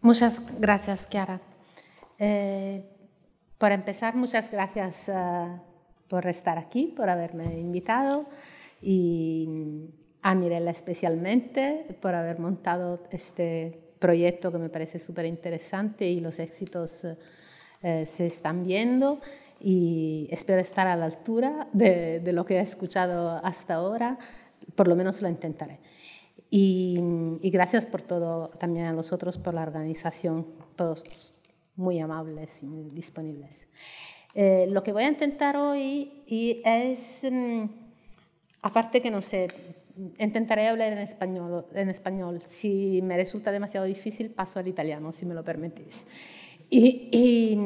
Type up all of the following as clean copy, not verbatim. Muchas gracias, Chiara. Por empezar, muchas gracias por estar aquí, por haberme invitado y a Mirella especialmente por haber montado este proyecto que me parece súper interesante y los éxitos se están viendo y espero estar a la altura de lo que he escuchado hasta ahora, por lo menos lo intentaré. Y gracias por todo, también a los otros por la organización, todos muy amables y muy disponibles. Lo que voy a intentar hoy es, aparte que no sé, intentaré hablar en español. Si me resulta demasiado difícil, paso al italiano, si me lo permitís. Y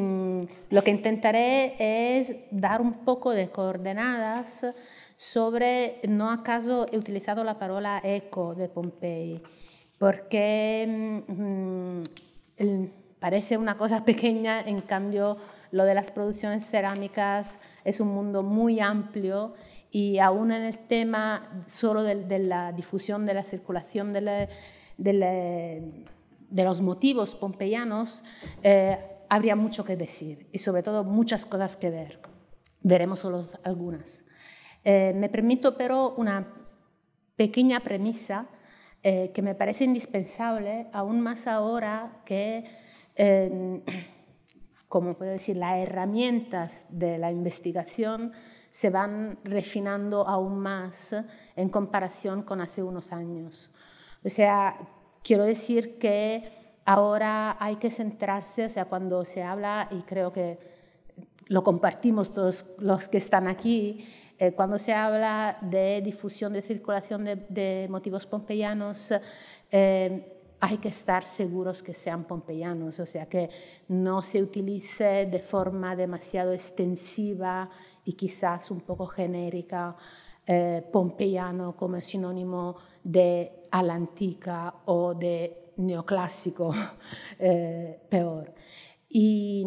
lo que intentaré es dar un poco de coordenadas sobre, no a caso he utilizado la parola eco de Pompei, porque parece una cosa pequeña, en cambio lo de las producciones cerámicas es un mundo muy amplio y aún en el tema solo de la difusión, de la circulación de los motivos pompeyanos, habría mucho que decir y sobre todo muchas cosas que ver. Veremos solo algunas. Me permito pero una pequeña premisa que me parece indispensable, aún más ahora que, como puedo decir, las herramientas de la investigación se van refinando aún más en comparación con hace unos años. O sea, quiero decir que ahora hay que centrarse, o sea, cuando se habla, y creo que lo compartimos todos los que están aquí, cuando se habla de difusión, de circulación de motivos pompeyanos, hay que estar seguros que sean pompeyanos, o sea, que no se utilice de forma demasiado extensiva y quizás un poco genérica pompeyano como sinónimo de a la antica o de neoclásico, peor. Y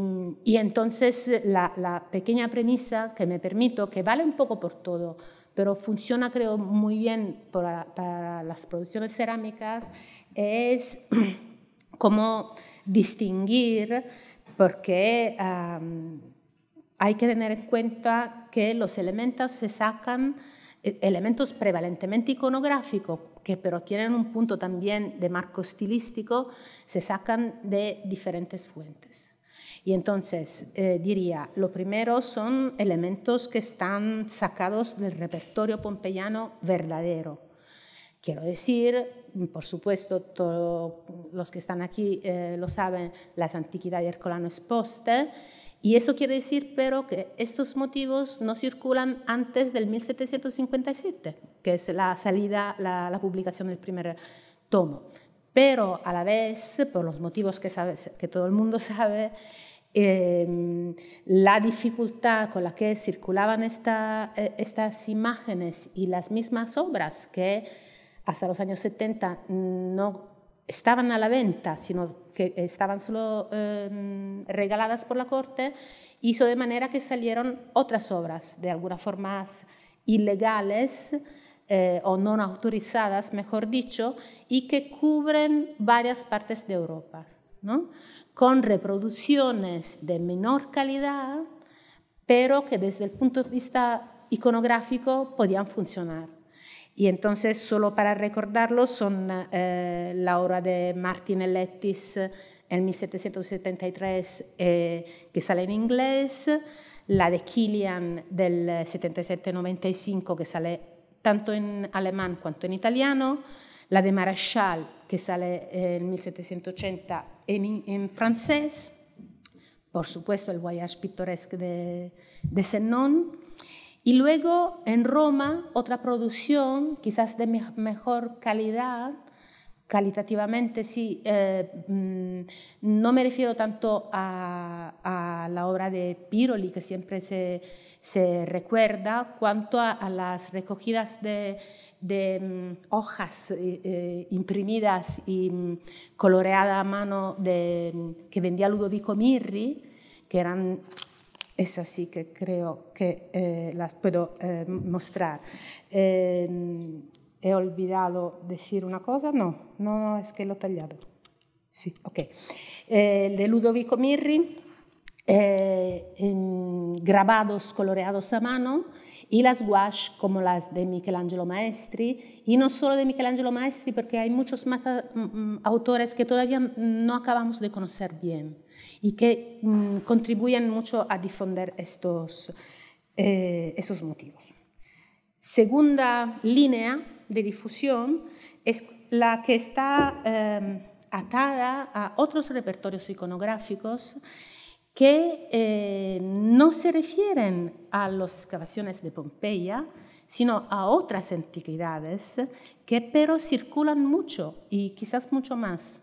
entonces la pequeña premisa que me permito, que vale un poco por todo, pero funciona creo muy bien para las producciones cerámicas, es cómo distinguir, porque hay que tener en cuenta que los elementos se sacan, elementos prevalentemente iconográficos, que pero tienen un punto también de marco estilístico, se sacan de diferentes fuentes. Y entonces diría, lo primero son elementos que están sacados del repertorio pompeyano verdadero. Quiero decir, por supuesto, todos los que están aquí lo saben, las antiquidades Ercolano exposte, y eso quiere decir pero que estos motivos no circulan antes del 1757, que es la salida, la publicación del primer tomo. Pero a la vez, por los motivos que todo el mundo sabe, la dificultad con la que circulaban estas imágenes y las mismas obras que hasta los años 70 no estaban a la venta, sino que estaban solo regaladas por la corte, hizo de manera que salieron otras obras, de alguna forma más ilegales, o no autorizadas, mejor dicho, y que cubren varias partes de Europa, ¿no? Con reproducciones de menor calidad, pero que desde el punto de vista iconográfico podían funcionar. Y entonces, solo para recordarlo, son la obra de Martin Elettis en 1773, que sale en inglés, la de Killian del 77-95, que sale tanto en alemán quanto in italiano, la de Maréchal che sale nel 1780 in francese, por supuesto il Voyage Pictoresque de Sennon, y luego en Roma otra producción quizás de mejor calidad, calitativamente sí, no me refiero tanto a la obra de Piroli que siempre se recuerda, cuanto a las recogidas de hojas imprimidas y coloreadas a mano que vendía Ludovico Mirri, que eran, esas sí que creo que las puedo mostrar. ¿He olvidado decir una cosa? No, es que lo he tallado. Sì, ok. Ludovico Mirri, grabados coloreados a mano y las gouache como las de Michelangelo Maestri, y no solo de Michelangelo Maestri porque hay muchos más autores que todavía no acabamos de conocer bien y que contribuyen mucho a difundir estos motivos. Segunda línea de difusión es la que está atada a otros repertorios iconográficos que no se refieren a las excavaciones de Pompeya, sino a otras antigüedades que pero circulan mucho y quizás mucho más.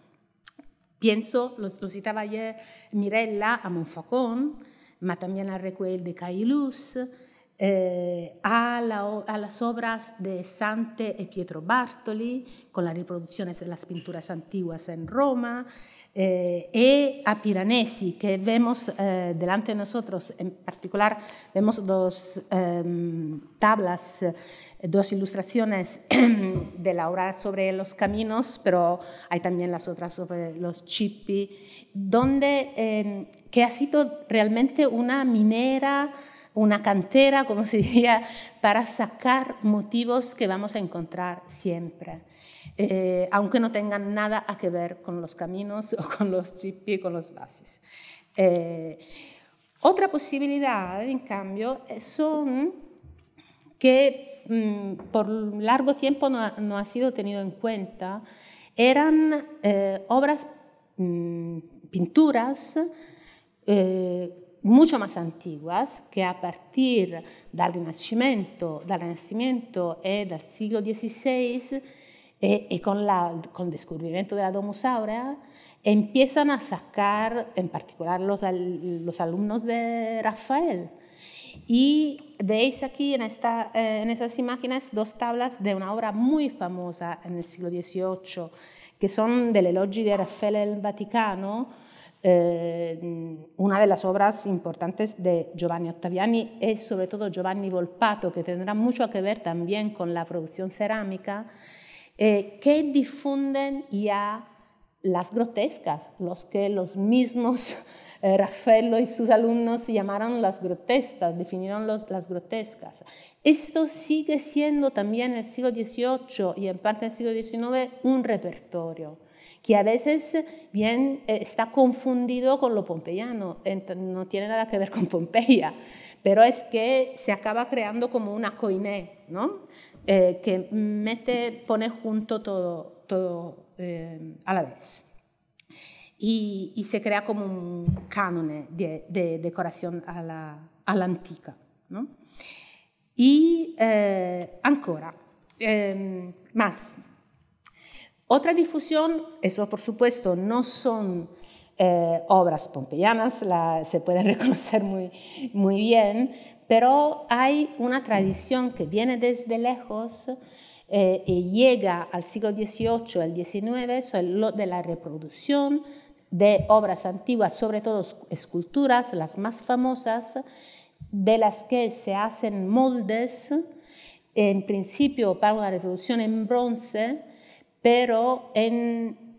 Pienso, lo citaba ayer Mirella, a Monfocón, pero también a Recueil de Caylus, a las obras de Sante y Pietro Bartoli, con las reproducciones de las pinturas antiguas en Roma, y a Piranesi, que vemos delante de nosotros. En particular, vemos dos tablas, dos ilustraciones de la obra sobre los caminos, pero hay también las otras sobre los chippi, que ha sido realmente una minera, una cantera, como se diría, para sacar motivos que vamos a encontrar siempre, aunque no tengan nada a que ver con los caminos o con los chippi, con los bases. Otra posibilidad, en cambio, son que por largo tiempo no ha sido tenido en cuenta, eran obras, pinturas, mucho más antiguas, que a partir dal Rinascimento e dal siglo XVI e con il descubrimiento della Domus Aurea, empiezan a sacar, en particular los alumnos de Rafael. Y veis aquí en esas imágenes dos tablas de una obra muy famosa en el siglo XVIII, que son del elogio de Raffaello en el Vaticano, una de las obras importantes de Giovanni Ottaviani y sobre todo Giovanni Volpato, que tendrá mucho que ver también con la producción cerámica, que difunden ya las grotescas, los que los mismos Raffaello y sus alumnos llamaron las grotescas, definieron las grotescas. Esto sigue siendo también en el siglo XVIII y en parte del siglo XIX un repertorio que a veces bien está confundido con lo pompeyano, no tiene nada que ver con Pompeya, pero es que se acaba creando como una koiné, ¿no? Que pone junto todo a la vez. Y se crea como un canon de decoración a la antica, ¿no? Y ancora, más. Otra difusión, eso por supuesto no son obras pompeyanas, se pueden reconocer muy bien, pero hay una tradición que viene desde lejos y llega al siglo XVIII, al XIX, de la reproducción de obras antiguas, sobre todo esculturas, las más famosas, de las que se hacen moldes, en principio para una reproducción en bronce, pero en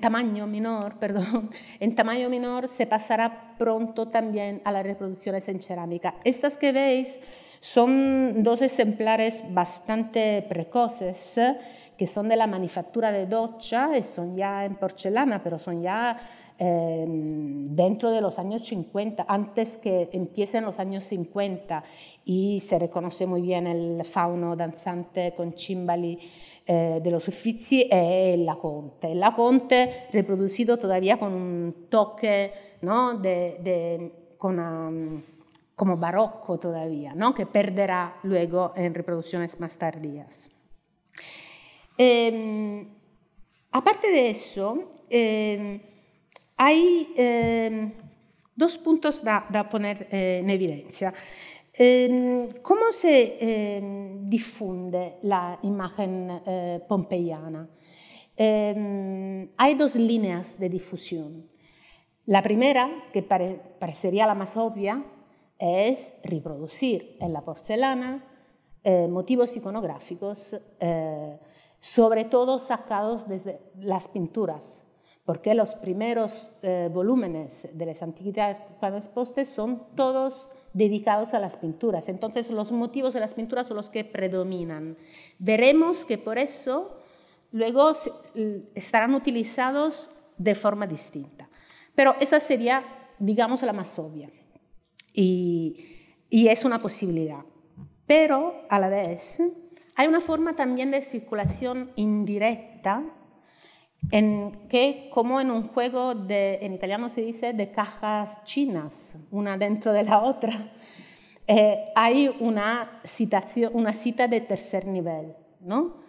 tamaño menor se pasará pronto también a las reproducciones en cerámica. Estas que veis son dos ejemplares bastante precoces que son de la manufactura de Doccia y son ya en porcelana, pero son ya dentro de los años 50, antes que empiecen los años 50, y se reconoce muy bien el fauno danzante con cimbali de los Uffizi e el Laocoonte. El Laocoonte reproducido todavía con un toque, ¿no? Como barroco todavía, ¿no? Que perderá luego en reproducciones más tardías. Aparte de eso, hay dos puntos da poner en evidencia. ¿Cómo se difunde la imagen pompeyana? Hay dos líneas de difusión. La primera, que parecería la más obvia, es reproducir en la porcelana motivos iconográficos sobre todo sacados desde las pinturas, porque los primeros volúmenes de las antigüedades que están expuestos son todos dedicados a las pinturas. Entonces, los motivos de las pinturas son los que predominan. Veremos que por eso luego estarán utilizados de forma distinta. Pero esa sería, digamos, la más obvia. Y es una posibilidad. Pero, a la vez, hay una forma también de circulación indirecta en que, como en un juego de, en italiano se dice, de cajas chinas, una dentro de la otra, hay una cita de tercer nivel, ¿no?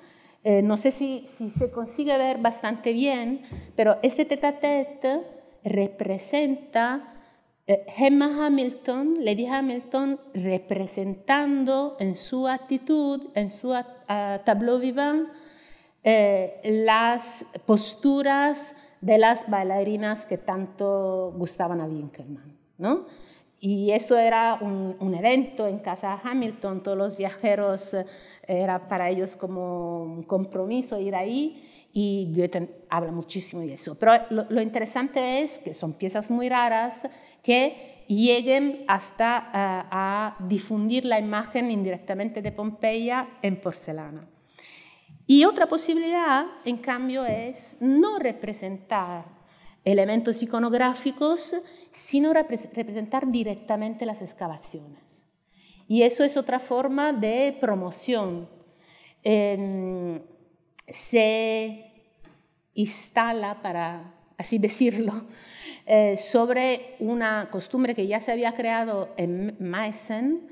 No sé si se consigue ver bastante bien, pero este tête-à-tête representa Emma Hamilton, Lady Hamilton, representando en su actitud, en su tableau vivant, las posturas de las bailarinas que tanto gustaban a Winckelmann, ¿no? Y eso era un evento en casa Hamilton, todos los viajeros, era para ellos como un compromiso ir ahí, y Goethe habla muchísimo de eso. Pero lo interesante es que son piezas muy raras que lleguen hasta a difundir la imagen indirectamente de Pompeya en porcelana. Y otra posibilidad, en cambio, es no representar elementos iconográficos, sino representar directamente las excavaciones. Y eso es otra forma de promoción. Se instala, para así decirlo, sobre una costumbre que ya se había creado en Meissen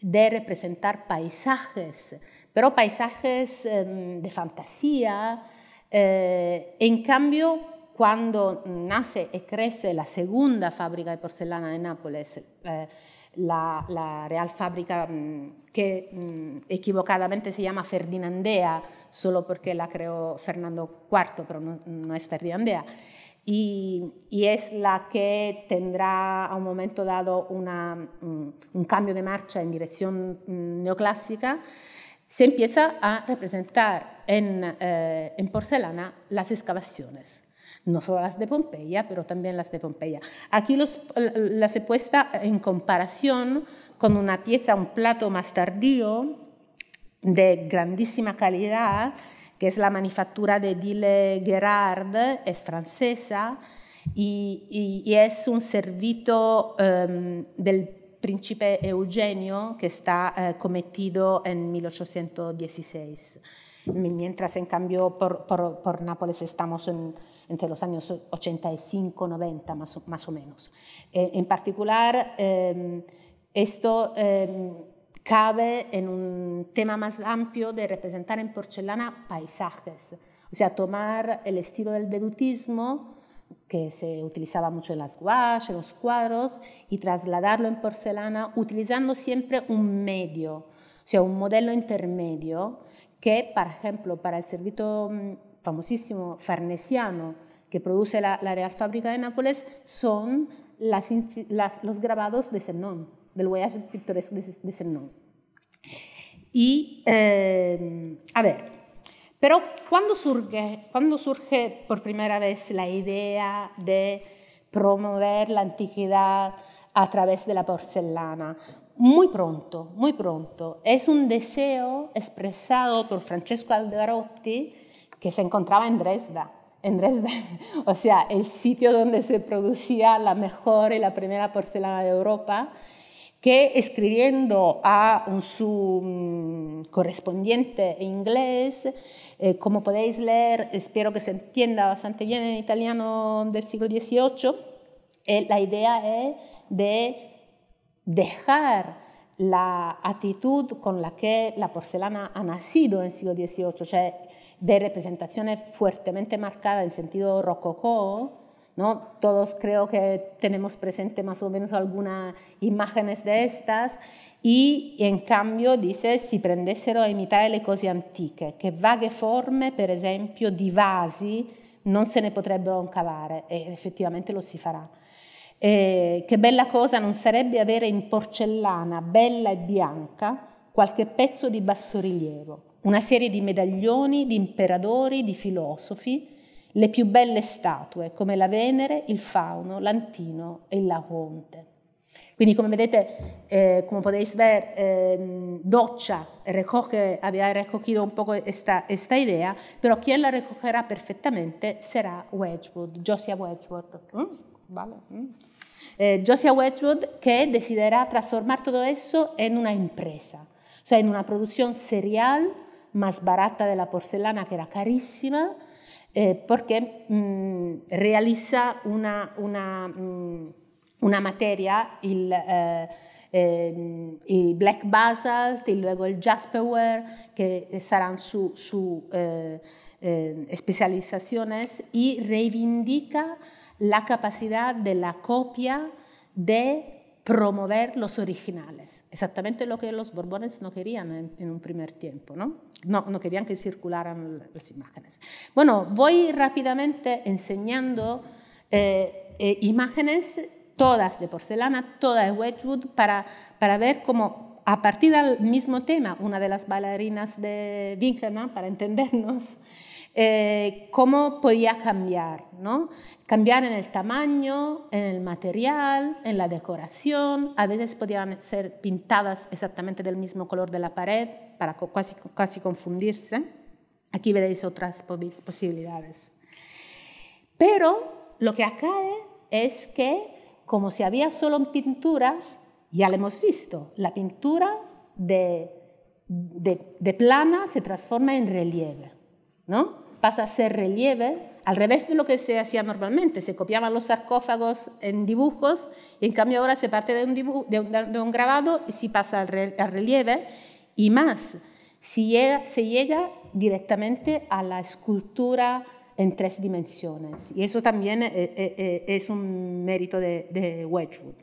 de representar paisajes, pero paisajes de fantasía. En cambio, cuando nace y crece la segunda fábrica de porcelana de Nápoles, la real fábrica que equivocadamente se llama Ferdinandea, solo porque la creó Fernando IV, pero no es Ferdinandea, y es la que tendrá a un momento dado un cambio de marcha en dirección neoclásica, se empieza a representar en porcelana las excavaciones. No solo las de Pompeya, pero también las de Pompeya. Aquí las he puesto en comparación con una pieza, un plato más tardío, de grandísima calidad, que es la manifattura de Dille Gerard, es francesa, y es un servito del príncipe Eugenio, que está cometido en 1816. Mientras, en cambio, por Nápoles estamos entre los años 85-90, más o menos. En particular, esto cabe en un tema más amplio de representar en porcelana paisajes, o sea, tomar el estilo del vedutismo, que se utilizaba mucho en las gouaches, en los cuadros, y trasladarlo en porcelana utilizando siempre un medio, o sea, un modelo intermedio, que, por ejemplo, para el servito famosísimo farnesiano que produce la Real Fábrica de Nápoles, son los grabados de Sennon, del Voyage Pictoresque de Sennon. Y, a ver, pero ¿cuándo surge por primera vez la idea de promover la antigüedad a través de la porcelana? Muy pronto, muy pronto. Es un deseo expresado por Francesco Algarotti, que se encontraba en Dresda. En Dresda, o sea, el sitio donde se producía la mejor y la primera porcelana de Europa, que escribiendo a su correspondiente inglés, como podéis leer, espero que se entienda bastante bien en italiano del siglo XVIII, la idea es de dejar la actitud con la que la porcelana ha nacido en el siglo XVIII, cioè de representaciones fuertemente marcadas en sentido rococó, ¿no? Todos creo que tenemos presente más o menos algunas imágenes de estas, y en cambio dice si prendessero a imitare le cose antiche, che vaghe forme, per esempio, di vasi non se ne potrebbero cavare, e effettivamente lo si farà. Che bella cosa non sarebbe avere in porcellana, bella e bianca, qualche pezzo di bassorilievo, una serie di medaglioni, di imperatori, di filosofi, le più belle statue come la Venere, il Fauno, l'Antino e il Laocoonte. Quindi come vedete, come podéis ver, Doccia había recogido un poco esta idea, però quien la recogerà perfettamente sarà Wedgwood, Josiah Wedgwood. Josiah Wedgwood, que decidirá transformar todo eso en una empresa, o sea, en una producción serial más barata de la porcelana, que era carísima, porque realiza una materia, il black basalt, luego il jasperware, che saranno su specializzazioni, e reivindica la capacità della copia di promover los originales. Esattamente lo che los Borbones no querían en un primer tiempo, no querían que circularan las imágenes. Bueno, voy rápidamente enseñando imágenes, todas de porcelana, todas de Wedgwood, para ver cómo, a partir del mismo tema, una de las bailarinas de Winckelmann, para entendernos, cómo podía cambiar, ¿no? Cambiar en el tamaño, en el material, en la decoración. A veces podían ser pintadas exactamente del mismo color de la pared, para casi confundirse. Aquí veréis otras posibilidades. Pero lo que acae es que, como si había solo pinturas, ya lo hemos visto, la pintura de plana se transforma en relieve, ¿no? Pasa a ser relieve, al revés de lo que se hacía normalmente. Se copiaban los sarcófagos en dibujos, y en cambio ahora se parte de un grabado y se pasa al relieve, y más, se llega directamente a la escultura en 3 dimensiones, y eso también es un mérito de Wedgwood.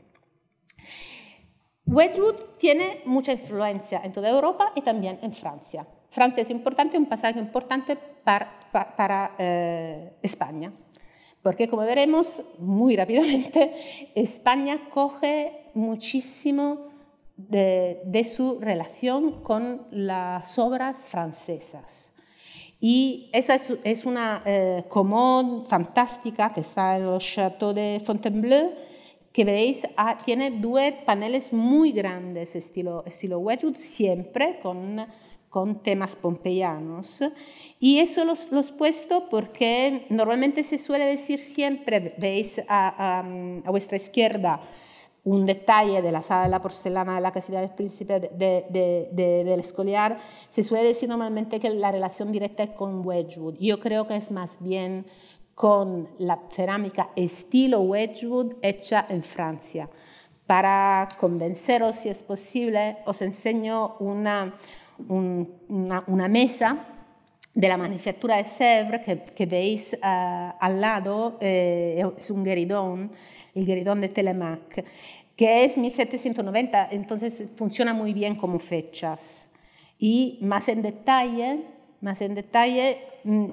Wedgwood tiene mucha influencia en toda Europa y también en Francia. Francia es importante, un pasaje importante para España, porque como veremos muy rápidamente, España coge muchísimo de su relación con las obras francesas. Y esa es una commode fantástica que está en el Château de Fontainebleau, que veis, tiene 2 paneles muy grandes, estilo Wedgwood, siempre con temas pompeyanos. Y eso los puesto porque normalmente se suele decir siempre, veis a vuestra izquierda un detalle de la sala de la porcelana de la Casita del Príncipe del Escorial. Se suele decir normalmente que la relación directa es con Wedgwood. Yo creo que es más bien con la cerámica estilo Wedgwood hecha en Francia. Para convenceros, si es posible, os enseño una mesa de la manufactura de Sèvres que veis al lado, es un gueridón, el gueridón de Telemac, que es 1790, entonces funciona muy bien como fechas. Y más en detalle,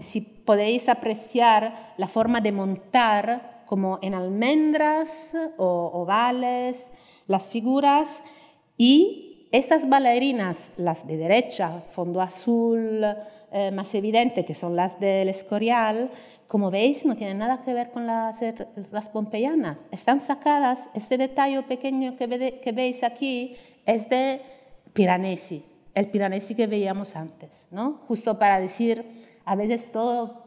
si podéis apreciar la forma de montar, como en almendras o ovales, las figuras. Y estas bailarinas, las de derecha, fondo azul, más evidente, que son las del Escorial, como veis, no tienen nada que ver con las pompeyanas. Están sacadas, este detalle pequeño que veis aquí es de Piranesi, el Piranesi que veíamos antes, ¿no? Justo para decir, a veces todo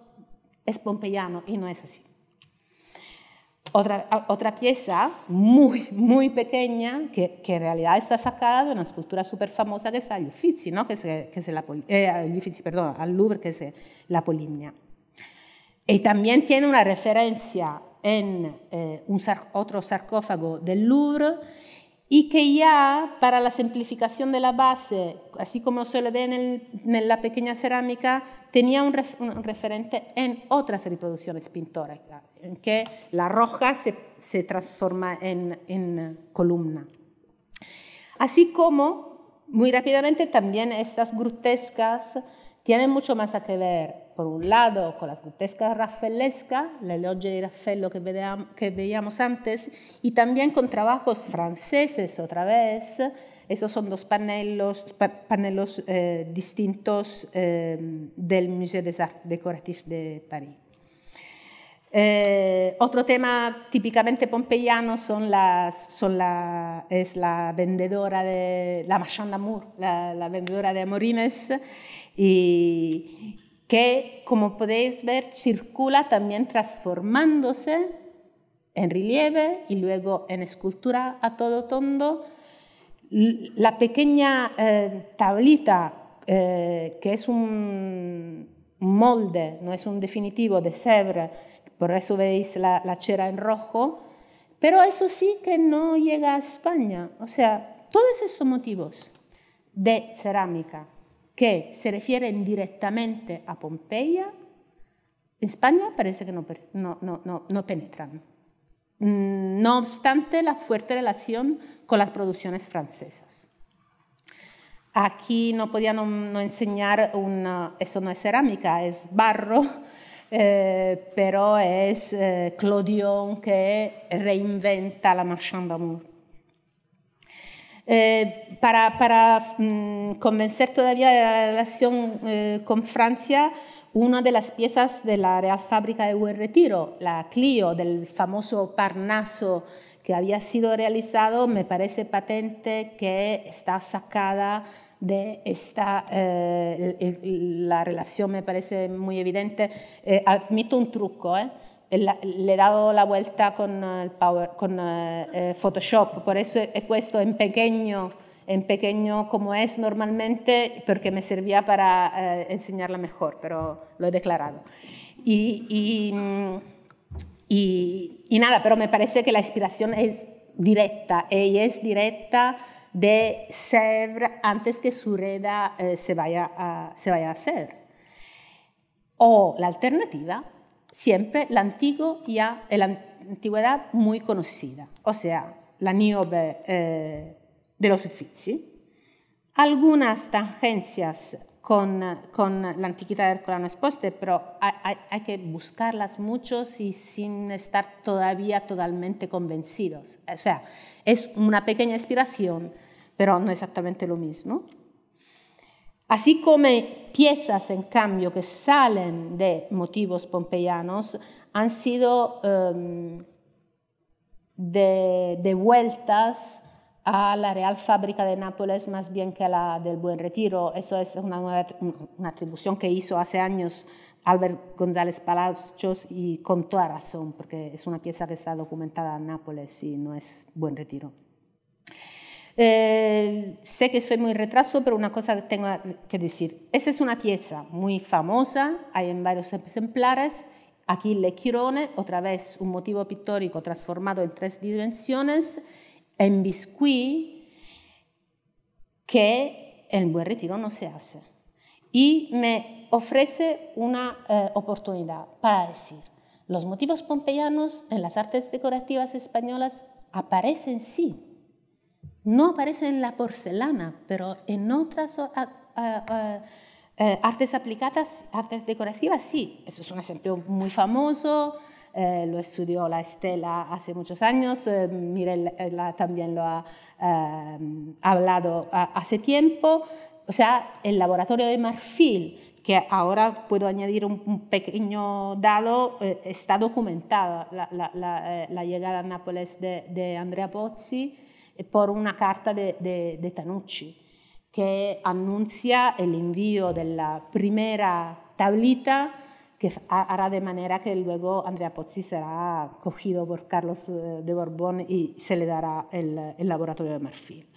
es pompeyano y no es así. Otra pieza muy, muy pequeña, que en realidad está sacada de una escultura súper famosa que está al Uffizi, ¿no? Al Louvre, que es la Polimnia. Y también tiene una referencia en otro sarcófago del Louvre, y que ya para la simplificación de la base, así como se lo ve en la pequeña cerámica, tenía un referente en otras reproducciones pintóricas, en que la roja se transforma en columna. Así como, muy rápidamente, también estas grutescas tienen mucho más que ver, por un lado, con las grutescas rafaelescas, la Loggia di Raffaello que veíamos antes, y también con trabajos franceses otra vez, Esos son dos paneles distintos del Museo des Arts Décoratifs de París. Otro tema típicamente pompeyano es la vendedora de la Marchand d'Amour, la vendedora de amorines, y que, como podéis ver, circula también transformándose en relieve y luego en escultura a todo tondo. La pequeña tablita, que es un molde, no es un definitivo, de Sèvres, por eso veis la cera en rojo, pero eso sí que no llega a España. O sea, todos estos motivos de cerámica que se refieren directamente a Pompeya, en España parece que no penetran. No obstante la fuerte relación con las producciones francesas. Aquí no podía no enseñar eso no es cerámica, es barro, pero es Clodion que reinventa la Marchand d'Amour. Para convencer todavía de la relación con Francia, una de las piezas de la Real Fábrica de Buen Retiro, la Clio, del famoso Parnaso que había sido realizado, me parece patente que está sacada de esta, la relación me parece muy evidente. Admito un truco, le he dado la vuelta con, Photoshop, por eso he puesto en pequeño como es normalmente, porque me servía para enseñarla mejor, pero lo he declarado. Y nada, pero me parece que la inspiración es directa, y es directa de Sèvres antes que su reda se vaya a Sèvres. O la alternativa, siempre la antigüedad muy conocida, o sea, la niobe de los Uffizi, algunas tangencias con la antigüedad de Herculano Esposte, pero hay que buscarlas muchos y sin estar todavía totalmente convencidos. O sea, es una pequeña inspiración, pero no exactamente lo mismo. Así como piezas, en cambio, que salen de motivos pompeyanos, han sido devueltas a la Real Fábrica de Nápoles más bien que a la del Buen Retiro. Eso es una atribución que hizo hace años Albert González Palacios y con toda razón, porque es una pieza que está documentada en Nápoles y no es Buen Retiro. Sé que estoy muy retraso, pero una cosa que tengo que decir. Esta es una pieza muy famosa, hay en varios ejemplares. Aquí Le Chirone, otra vez un motivo pictórico transformado en 3 dimensiones, en biscuit, que en Buen Retiro no se hace. Y me ofrece una oportunidad para decir, los motivos pompeyanos en las artes decorativas españolas aparecen sí, no aparecen en la porcelana, pero en otras artes aplicadas, artes decorativas sí. Eso es un ejemplo muy famoso. Lo estudió la Estela hace muchos años, Mirella también lo ha hablado hace tiempo. O sea, el laboratorio de marfil, que ahora puedo añadir un pequeño dado, está documentada la llegada a Nápoles de Andrea Pozzi por una carta de Tanucci, que anuncia el envío de la primera tablita, que hará de manera que luego Andrea Pozzi será cogido por Carlos de Borbón y se le dará el laboratorio de marfil.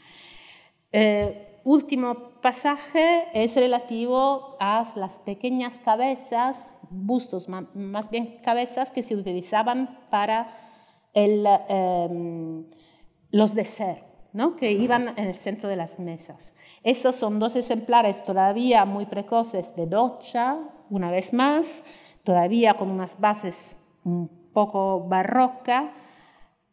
Último pasaje es relativo a las pequeñas cabezas, bustos, más bien cabezas que se utilizaban para los desserts, ¿no? Que iban en el centro de las mesas. Esos son 2 ejemplares todavía muy precoces de Doccia, una vez más, todavía con unas bases un poco barrocas,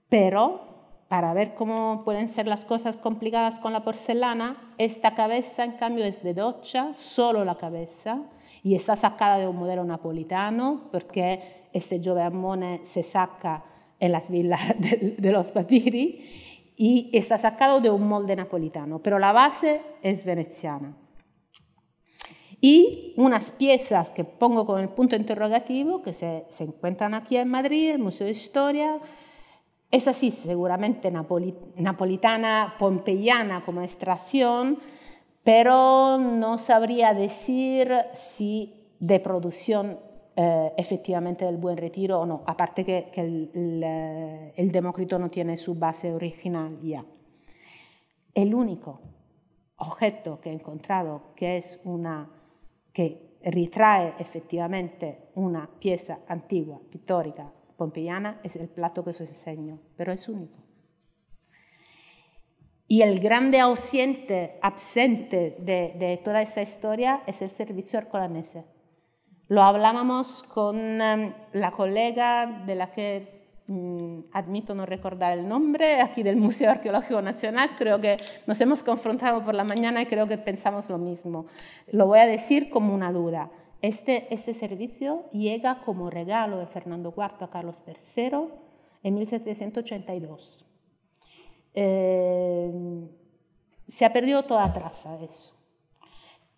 pero para ver cómo pueden ser las cosas complicadas con la porcelana, esta cabeza, en cambio, es de Doccia, solo la cabeza, y está sacada de un modelo napolitano, porque este Giovamone se saca en las villas de los papiri, y está sacado de un molde napolitano, pero la base es veneciana. Y unas piezas que pongo con el punto interrogativo, que se encuentran aquí en Madrid, el Museo de Historia, es así, seguramente napolitana, pompeyana como extracción, pero no sabría decir si de producción efectivamente del Buen Retiro o no, aparte que el Demócrito no tiene su base original ya. El único objeto que he encontrado que es que retrae efectivamente una pieza antigua, pictórica, pompeyana, es el plato que os enseño, pero es único. Y el grande absente de toda esta historia es el servicio herculanense. Lo hablábamos con la colega de la que admito no recordar el nombre, aquí del Museo Arqueológico Nacional, creo que nos hemos confrontado por la mañana y creo que pensamos lo mismo. Lo voy a decir como una duda. Este servicio llega como regalo de Fernando IV a Carlos III en 1782. Se ha perdido toda traza de eso.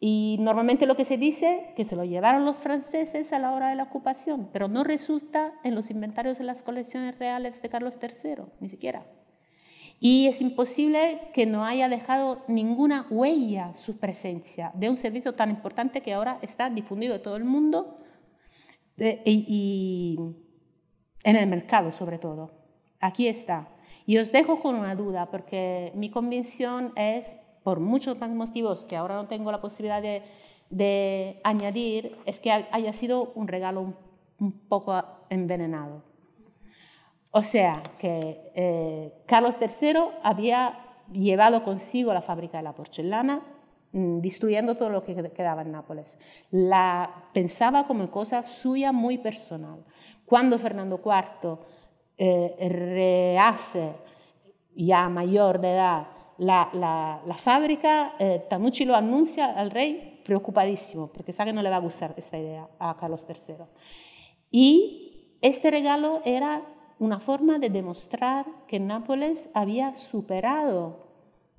Y normalmente lo que se dice es que se lo llevaron los franceses a la hora de la ocupación, pero no resulta en los inventarios de las colecciones reales de Carlos III, ni siquiera. Y es imposible que no haya dejado ninguna huella su presencia de un servicio tan importante que ahora está difundido en todo el mundo y en el mercado sobre todo. Aquí está. Y os dejo con una duda, porque mi convicción es, por muchos más motivos que ahora no tengo la posibilidad de añadir, es que haya sido un regalo un poco envenenado. O sea, que Carlos III había llevado consigo la fábrica de la porcelana, destruyendo todo lo que quedaba en Nápoles. La pensaba como cosa suya muy personal. Cuando Fernando IV rehace, ya mayor de edad, la fábrica, Tanucci lo anuncia al rey preocupadísimo, porque sabe que no le va a gustar esta idea a Carlos III. Y este regalo era una forma de demostrar que Nápoles había superado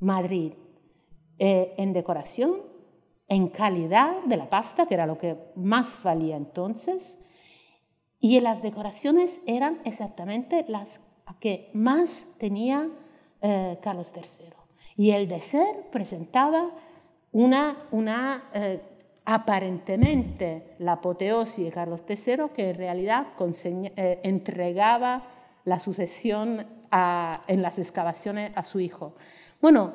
Madrid en decoración, en calidad de la pasta, que era lo que más valía entonces, y las decoraciones eran exactamente las que más tenía Carlos III. Y el dessert presentaba aparentemente la apoteosis de Carlos III, que en realidad entregaba la sucesión en las excavaciones a su hijo. Bueno,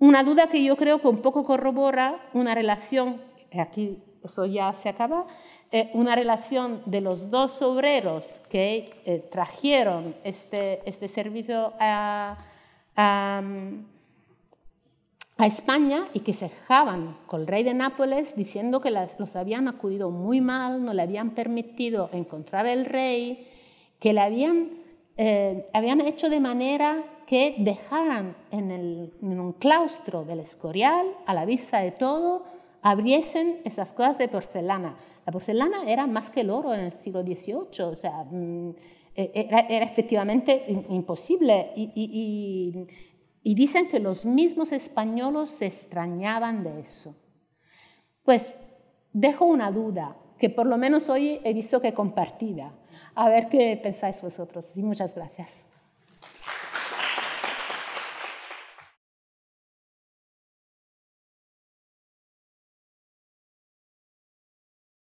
una duda que yo creo que un poco corrobora una relación, aquí eso ya se acaba, una relación de los dos obreros que trajeron este servicio a España y que se quejaban con el rey de Nápoles diciendo que los habían acudido muy mal, no le habían permitido encontrar el rey, que le habían hecho de manera que dejaran en un claustro del Escorial, a la vista de todo, abriesen esas cosas de porcelana. La porcelana era más que el oro en el siglo XVIII, o sea, era efectivamente imposible y dicen que los mismos españoles se extrañaban de eso. Pues dejo una duda, que por lo menos hoy he visto que compartida. A ver qué pensáis vosotros. Y muchas gracias.